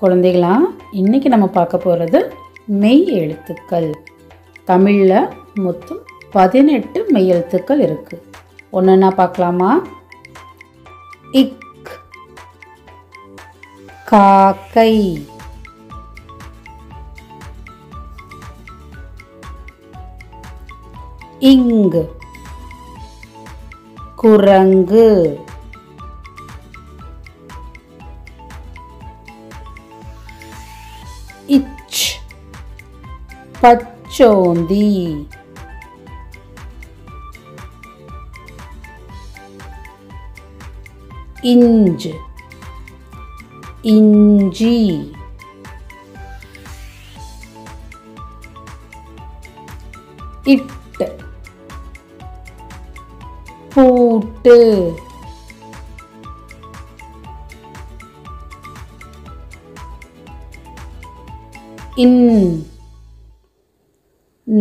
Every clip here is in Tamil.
குழந்தைகளா, இன்றைக்கி நம்ம பார்க்க போகிறது மெய் எழுத்துக்கள். தமிழில் மொத்தம் 18 மெய் எழுத்துக்கள் இருக்குது. ஒன்றுன்னா பார்க்கலாமா? இக், காக்கை. இங்கு, குரங்கு. இச், பச்சோந்தி. இஞ்ச், இஞ்சி. இட், பூட்டு. இன்,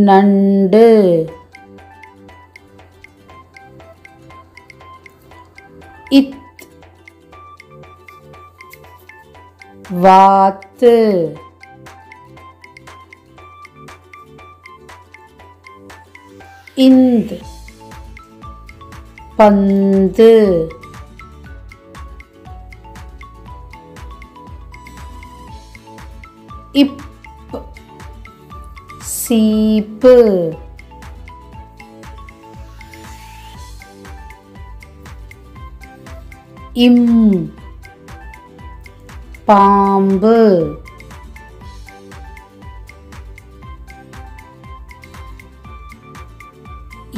நண்டு. இத், வாத்து. இந்து, பந்து. இப், சீப்பு. இம், பாம்பு.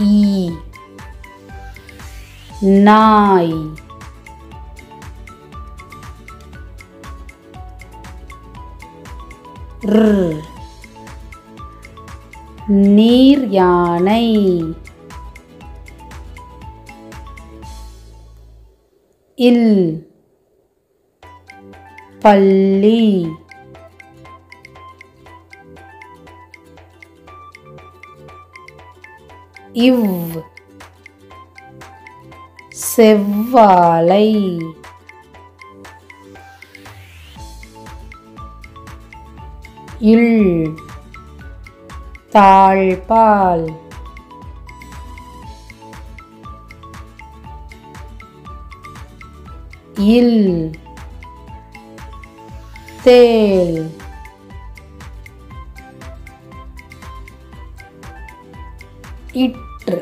ஈ, நாய். ர், நீர் யானை. இல், பள்ளி. இவ், செவ்வாழை. இல், தாழ்பால். இல், தேல். இற்று,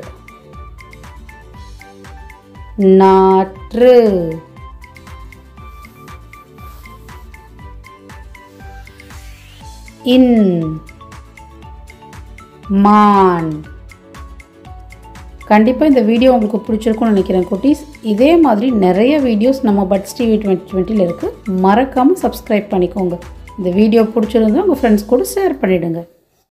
நாற்று. இன், மான். கண்டிப்பாக இந்த வீடியோ உங்களுக்கு பிடிச்சிருக்கும்னு நினைக்கிறேன் குட்டீஸ். இதே மாதிரி நிறைய வீடியோஸ் நம்ம பட்ஸ் டிவி 2020 இருக்குது. மறக்காமல் சப்ஸ்கிரைப் பண்ணிக்கோங்க. இந்த வீடியோ பிடிச்சிருந்தா உங்கள் ஃப்ரெண்ட்ஸ் கூட ஷேர் பண்ணிவிடுங்க.